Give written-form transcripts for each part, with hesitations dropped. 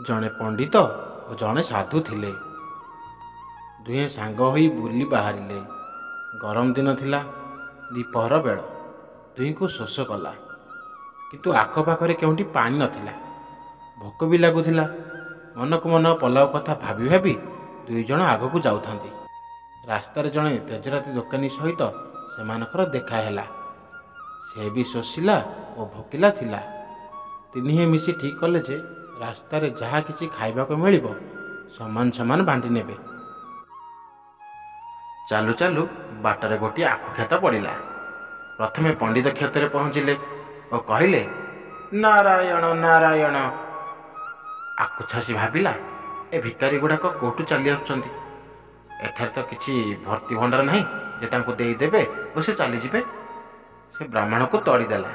जड़े पंडित और जड़े साधु थिले। दुहें सांग होई बुली बाहरिले। गरम दिन थिला। दीपहर बेल दुहें को शोष कला किंतु आखपाखे केउंटी पानी नथिला। भोक भी लगुला। मन को मन पलाव कथा भाभी भाभी दुईज आग को जाऊँ। रास्तार जड़े तेजराती दोकानी सहित से देखाला। से भी शोषिला और भोकिला थिला। तीनिहे मिसी ठीक कले जे रास्तार जहाँ किसी खाइबा को मिल सामान सामान बांटी नेबे। चालू चालू बाटर गोटे आखु क्षत पड़ा। प्रथमे पंडित क्षेत्र पहुँचले और कहले नारायण नारायण। आखु छासी भाविला ए भिकारी गुड़ाक कौटू चली आसुंच। एठार तो किसी भर्ती भंडार ना देदेवे और से चलीजे। से ब्राह्मण को तड़ीदेला।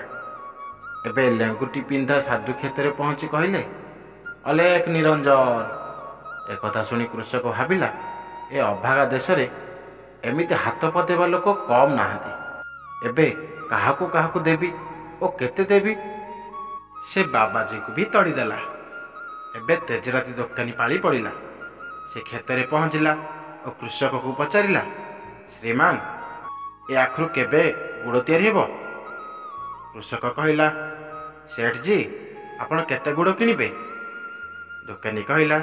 एवं लेंगुटी पिंधा साधु क्षेत्र पहुँची कहले अलेख निरंजन। एक कथा शुणी कृषक भाविला ए अभागा देश में एमती हाथ पदेवा लोक कम नहांती। एबे काहाकु देवी ओ केते देवी। से बाबाजी को भी तड़ीदेला। एबे तेजराती दोकानी पाली पड़िला। से क्षेत्र पहुँचला और कृषक को पचारिला श्रीमान ए आखरु केबे गुड़ तैयारी हो। कृषक कहला सेठ जी आपण केते गुड़ किनिबे। दोकानी कहला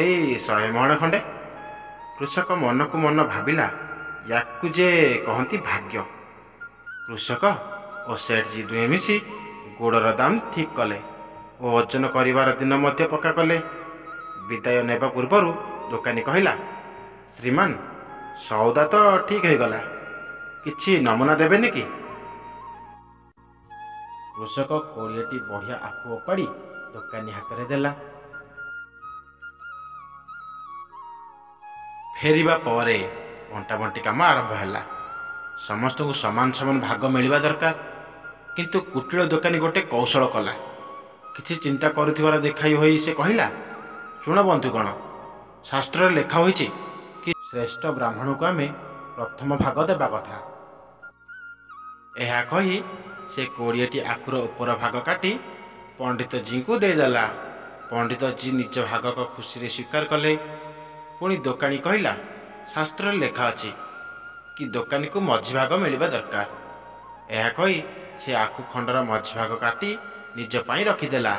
एई 100 मण खंडे। कृषक मन को मन भाविला याकुजे कहती भाग्य। कृषक और सेठ जी दुहें मिसी गुड़र दाम ठीक कले और ओजन कर दिन मध्य पक्का कले। विदाय नेबा पूर्वर दोकानी कहला श्रीमान सौदा तो ठीक है गला। किछि नमूना देबेनि कि? कृषक 20टी बढ़िया आखु उपाड़ी दोकानी हाथ में देला। फेरिबा परे बंटा बंटी काम आरंभ हैला। समस्त को सामान सामान भाग मिलवा दरकार किंतु कुटिल दोकानी गोटे कौशल कला। किसी चिंता करुथिवार देखाई होई से कहला शुण बंधुगण शास्त्र लेखा होईची कि श्रेष्ठ ब्राह्मण को आम प्रथम भाग देवा कथा। एहा कही से 20टी आखुर ऊपर भाग काटी पंडित जी को देदेला। पंडित जी निज भाग को खुशी रे स्वीकार कले। पुणी दोकानी कहला शास्त्र लेखा अच्छी कि दोकानी को मझी भाग मिलवा दरकार। यह कही से आखु खंडर मझी भाग काटी निजपाई रखीदेला।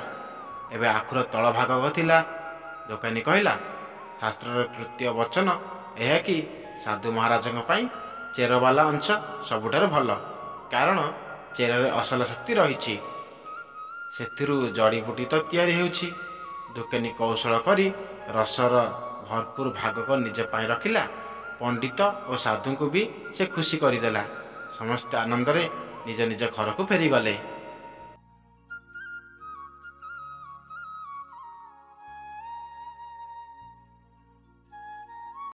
एवं आखुर तल भाग थिला। दोकानी कहला शास्त्र तृतीय वचन यह कि साधु महाराज चेरवाला अंश सबुठार भल कारण चेर असल शक्ति रही जड़ी बूटी तो याची। दोकानी कौशल करी रसर भरपूर भाग को निजपाई रखिला। पंडित और साधु को भी से खुशी करदेला। समस्त आनंद रे निज निज घर को फेरीगले।